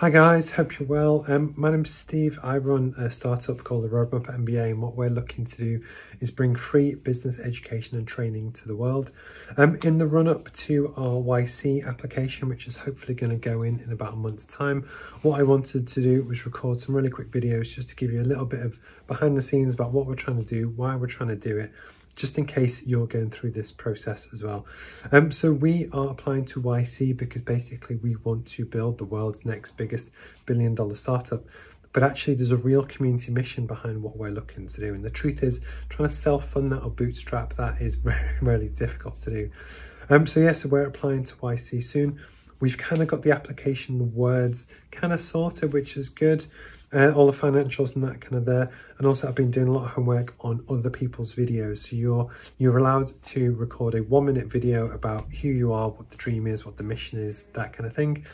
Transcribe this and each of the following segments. Hi guys, hope you're well. My name's Steve. I run a startup called The Roadmap MBA, and what we're looking to do is bring free business education and training to the world. In the run-up to our YC application, which is hopefully going to go in about a month's time, what I wanted to do was record some really quick videos just to give you a little bit of behind the scenes about what we're trying to do, why we're trying to do it, just in case you're going through this process as well. So we are applying to YC because basically we want to build the world's next biggest billion-dollar startup. But actually there's a real community mission behind what we're looking to do. And the truth is, trying to self-fund that or bootstrap that is really difficult to do. So we're applying to YC soon. We've kind of got the application words kind of sorted, which is good. All the financials and that kind of there. And also I've been doing a lot of homework on other people's videos. So you're allowed to record a 1-minute video about who you are, what the dream is, what the mission is, that kind of thing.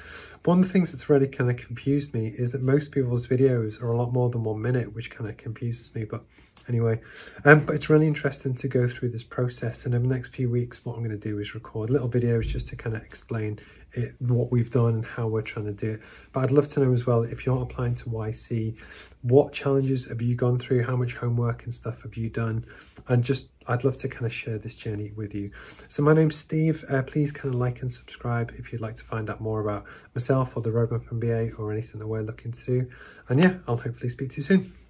But one of the things that's really kind of confused me is that most people's videos are a lot more than 1 minute, which kind of confuses me. But anyway, but it's really interesting to go through this process. And over the next few weeks, what I'm going to do is record little videos just to kind of explain what we've done and how we're trying to do it. But I'd love to know as well, if you're applying to YC, what challenges have you gone through, how much homework and stuff have you done, and just I'd love to kind of share this journey with you. So my name's Steve. Please kind of like and subscribe if you'd like to find out more about myself or the Roadmap MBA or anything that we're looking to do. And yeah, I'll hopefully speak to you soon.